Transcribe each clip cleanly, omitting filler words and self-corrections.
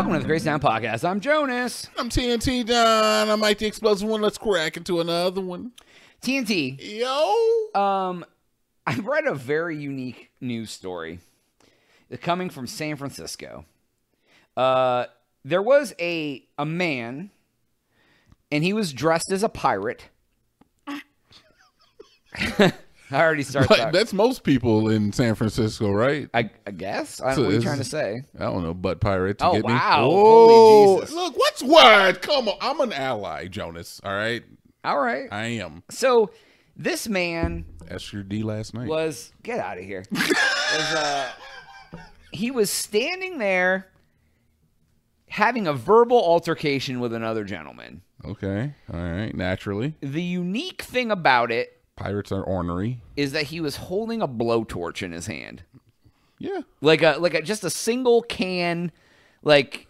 Welcome to the Crazy Town Podcast. I'm Jonas. I'm TNT Don. I'm Mike the Explosive One. Let's crack into another one. TNT. Yo. I read a very unique news story coming from San Francisco. There was a man, and he was dressed as a pirate. I already started. Like, that's most people in San Francisco, right? I guess. I don't know what you're trying to say. I don't know, butt pirate. To get wow! Me. Oh, holy Jesus! Look, what's what? Come on, I'm an ally, Jonas. All right, I am. So this man, Esther D last night was get out of here. He was standing there having a verbal altercation with another gentleman. Okay, all right, naturally. The unique thing about it. Pirates are ornery. Is that he was holding a blowtorch in his hand? Yeah, like a just a single can, like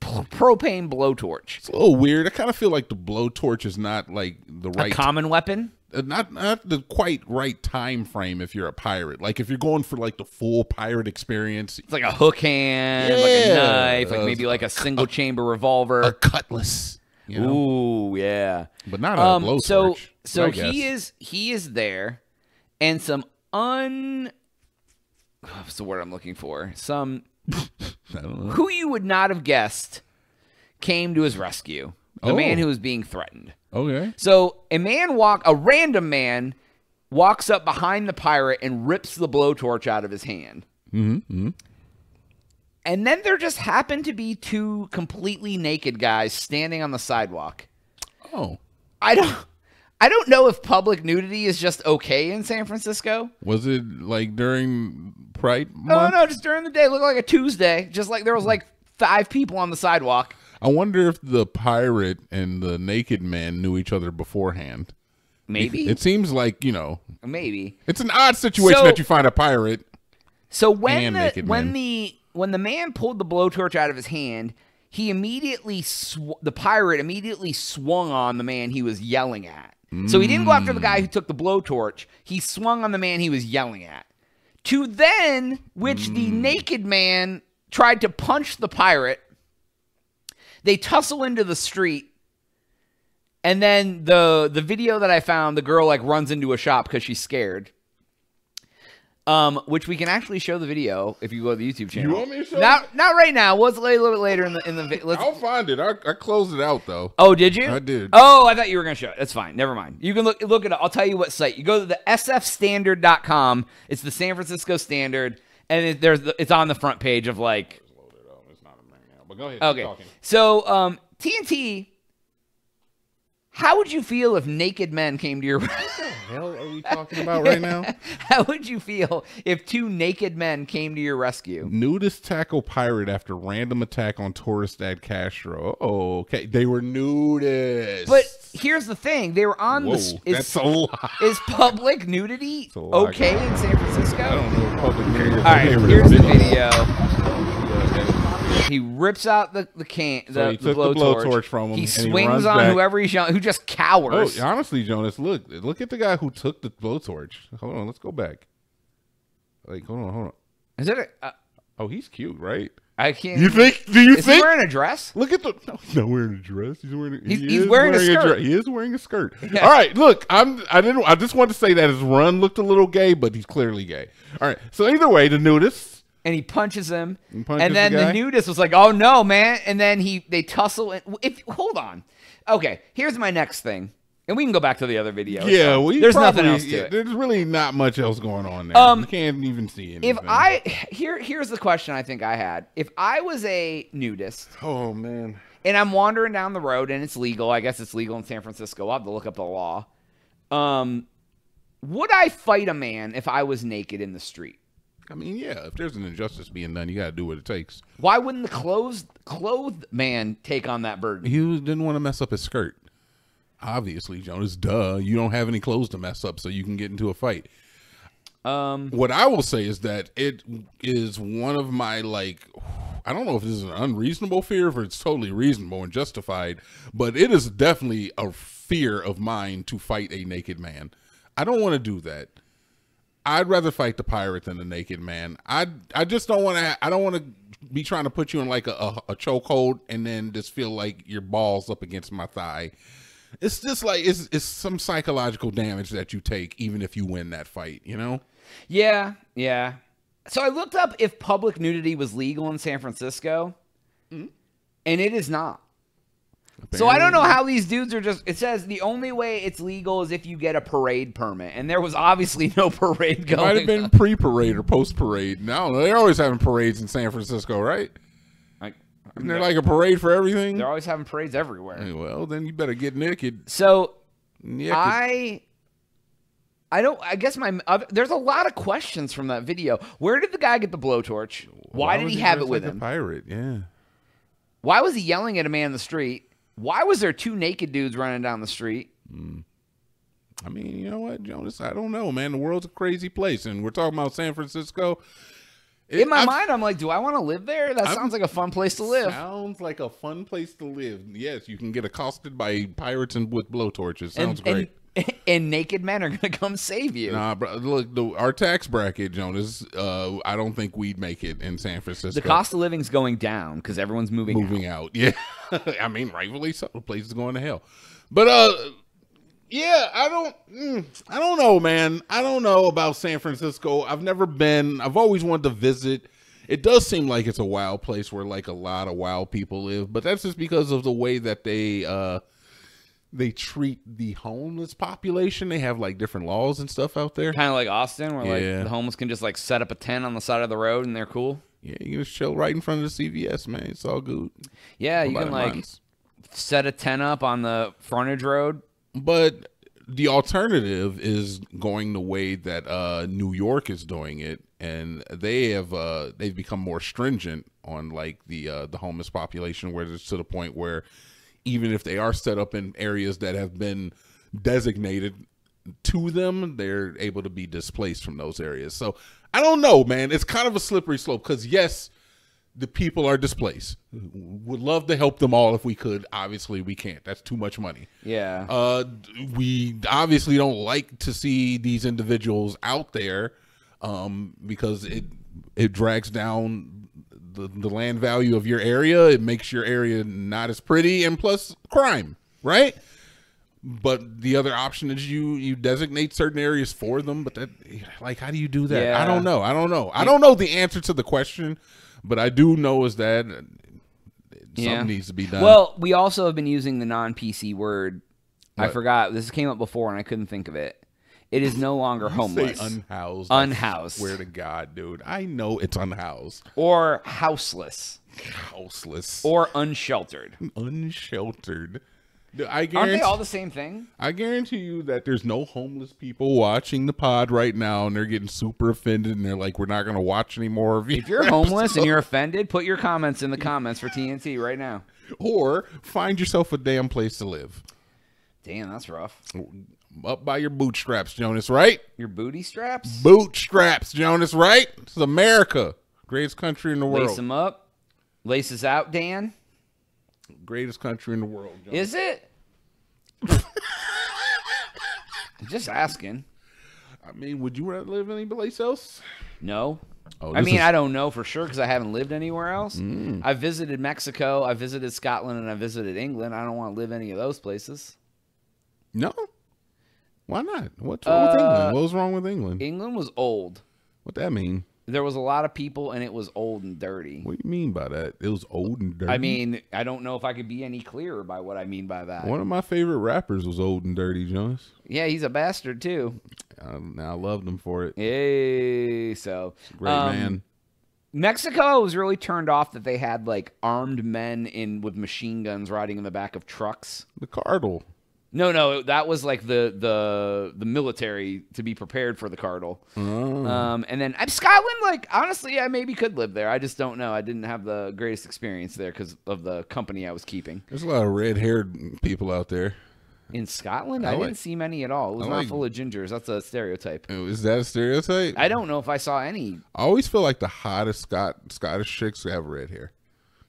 propane blowtorch. It's a little weird. I kind of feel like the blowtorch is not like the right common weapon. Not the quite right time frame if you're a pirate. Like if you're going for like the full pirate experience, it's like a hook hand, yeah. Like a knife, like maybe like a single chamber revolver, a cutlass. You know? Ooh, yeah. But not a blowtorch. So he is there, and some what's the word I'm looking for? Some I don't know. Who you would not have guessed came to his rescue. The man who was being threatened. Okay. So a random man walks up behind the pirate and rips the blowtorch out of his hand. Mm-hmm. And then there just happened to be two completely naked guys standing on the sidewalk. Oh. I don't know if public nudity is just okay in San Francisco. Was it like during Pride month? No, just during the day. It looked like a Tuesday. Just like there was like 5 people on the sidewalk. I wonder if the pirate and the naked man knew each other beforehand. Maybe. It seems like, you know. Maybe. It's an odd situation that you find a pirate. So when the man pulled the blowtorch out of his hand, the pirate immediately swung on the man he was yelling at. Mm. So he didn't go after the guy who took the blowtorch. He swung on the man he was yelling at. To then, which the naked man tried to punch the pirate. They tussle into the street. And then the video that I found, the girl like runs into a shop because she's scared. Which we can actually show the video if you go to the YouTube channel. You want me to show it? Not right now. We'll play a little bit later in the. I'll find it. I closed it out though. Oh, did you? I did. Oh, I thought you were gonna show it. That's fine. Never mind. You can look at it. I'll tell you what site. You go to the sfstandard.com. It's the San Francisco Standard, and it's on the front page of like. It's not right now, but go ahead. Okay. So TNT. How would you feel if naked men came to your... What the hell are we talking about right now? How would you feel if two naked men came to your rescue? Nudist tackle pirate after random attack on tourist at Castro. Oh, okay. They were nudists. But here's the thing. They were on the... That's a lot. Is public nudity okay in San Francisco? I don't know. Public nudity. All right, here's the video. He rips out the can, the blowtorch from him. He swings on whoever he's on, who just cowers. Oh, honestly, Jonas, look at the guy who took the blowtorch. Hold on, let's go back. Like, hold on. Is it? Oh, he's cute, right? I can't. You think? Do you think? Is he wearing a dress? Look at the. No, he's not wearing a dress. He's wearing a skirt. He is wearing a skirt. Yeah. All right, look. I just wanted to say that his run looked a little gay, but he's clearly gay. All right. So either way, the nudist. And he punches him. And then the nudist was like, oh, no, man. And then they tussle. And hold on. Okay, here's my next thing. And we can go back to the other video. Yeah, there's nothing else to it. There's really not much else going on there. You can't even see anything. Here's the question I think I had. If I was a nudist. Oh, man. And I'm wandering down the road, and it's legal. I guess it's legal in San Francisco. I'll have to look up the law. Would I fight a man if I was naked in the street? I mean, yeah, if there's an injustice being done, you got to do what it takes. Why wouldn't the clothed man take on that burden? He didn't want to mess up his skirt. Obviously, Jonas, duh. You don't have any clothes to mess up, so you can get into a fight. What I will say is that it is one of my, like, I don't know if this is an unreasonable fear or it's totally reasonable and justified, but it is definitely a fear of mine to fight a naked man. I don't want to do that. I'd rather fight the pirate than the naked man. I just don't want to. I don't want to be trying to put you in like a chokehold and then just feel like your balls up against my thigh. It's just like it's some psychological damage that you take even if you win that fight, you know? Yeah, yeah. So I looked up if public nudity was legal in San Francisco, and it is not. Apparently. So I don't know how these dudes are just – it says the only way it's legal is if you get a parade permit, and there was obviously no parade going on. Might have been pre-parade or post-parade. No, they're always having parades in San Francisco, right? Isn't there like a parade for everything? They're always having parades everywhere. Hey, well, then you better get naked. So I don't. I guess my there's a lot of questions from that video. Where did the guy get the blowtorch? Why did he have it with him? A pirate, yeah. Why was he yelling at a man in the street? Why was there two naked dudes running down the street? I mean, you know what, Jonas? I don't know, man. The world's a crazy place, and we're talking about San Francisco. In my mind, I'm like, do I want to live there? That sounds like a fun place to live. Sounds like a fun place to live. Yes, you can get accosted by pirates and with blowtorches. Sounds great. And naked men are gonna come save you. Nah, bro. Look, our tax bracket, Jonas. I don't think we'd make it in San Francisco. The cost of living's going down because everyone's moving out. Yeah, I mean, rightfully so. The place is going to hell. But yeah, I don't know, man. I don't know about San Francisco. I've never been. I've always wanted to visit. It does seem like it's a wild place where like a lot of wild people live, but that's just because of the way that they treat the homeless population. They have like different laws and stuff out there. Kind of like Austin where like the homeless can just like set up a tent on the side of the road and they're cool. Yeah, you can just chill right in front of the CVS, man. It's all good. Yeah, you can like set a tent up on the frontage road. But the alternative is going the way that New York is doing it. And they have they've become more stringent on like the homeless population, where it's to the point where even if they are set up in areas that have been designated to them, they're able to be displaced from those areas. So I don't know, man. It's kind of a slippery slope because, yes, the people are displaced. Would love to help them all if we could. Obviously, we can't. That's too much money. Yeah. We obviously don't like to see these individuals out there because it drags down the land value of your area. It makes your area not as pretty, and plus crime, right? But the other option is you designate certain areas for them, but that, like, how do you do that? Yeah. I don't know. I don't know. I don't know the answer to the question, but I do know is that something needs to be done. Well, we also have been using the non-PC word. What? I forgot. This came up before and I couldn't think of it. It is no longer homeless. Say unhoused. Unhoused. I swear to God, dude. I know it's unhoused. Or houseless. Houseless. Or unsheltered. Unsheltered. Dude, aren't they all the same thing? I guarantee you that there's no homeless people watching the pod right now, and they're getting super offended, and they're like, we're not going to watch any more of you. If you're homeless and you're offended, put your comments in the comments for TNT right now. Or find yourself a damn place to live. Damn, that's rough. Up by your bootstraps, Jonas, right? Your booty straps? Bootstraps, Jonas, right? This is America. Greatest country in the world. Lace them up. Lace us out, Dan. Greatest country in the world, Jonas. Is it? Just asking. I mean, would you rather live anyplace else? No. Oh, I mean, I don't know for sure because I haven't lived anywhere else. I visited Mexico, I visited Scotland, and I visited England. I don't want to live any of those places. No? Why not? What's wrong with England? What was wrong with England? England was old. What that mean? There was a lot of people, and it was old and dirty. What do you mean by that? It was old and dirty? I mean, I don't know if I could be any clearer by what I mean by that. One of my favorite rappers was old and dirty, Jonas. Yeah, he's a bastard, too. I loved him for it. Yay. So, great man. Mexico was really turned off that they had, like, armed men with machine guns riding in the back of trucks. The Cardinal. No, that was like the military to be prepared for the Cardinal. And then Scotland, like, honestly, I maybe could live there. I just don't know. I didn't have the greatest experience there because of the company I was keeping. There's a lot of red-haired people out there. In Scotland? I didn't see many at all. It was not full of gingers. That's a stereotype. Is that a stereotype? I don't know if I saw any. I always feel like the hottest Scottish chicks have red hair.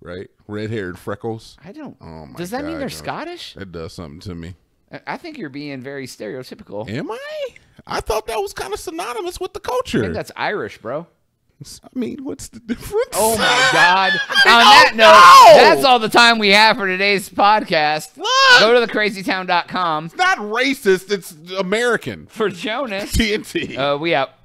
Right? Red-haired freckles. I don't. Oh my God. Does that mean they're Scottish? That does something to me. I think you're being very stereotypical. Am I? I thought that was kind of synonymous with the culture. I think that's Irish, bro. I mean, what's the difference? Oh, my God. On that note, that's all the time we have for today's podcast. Look, go to thecrazytown.com. It's not racist. It's American. For Jonas. TNT. We out.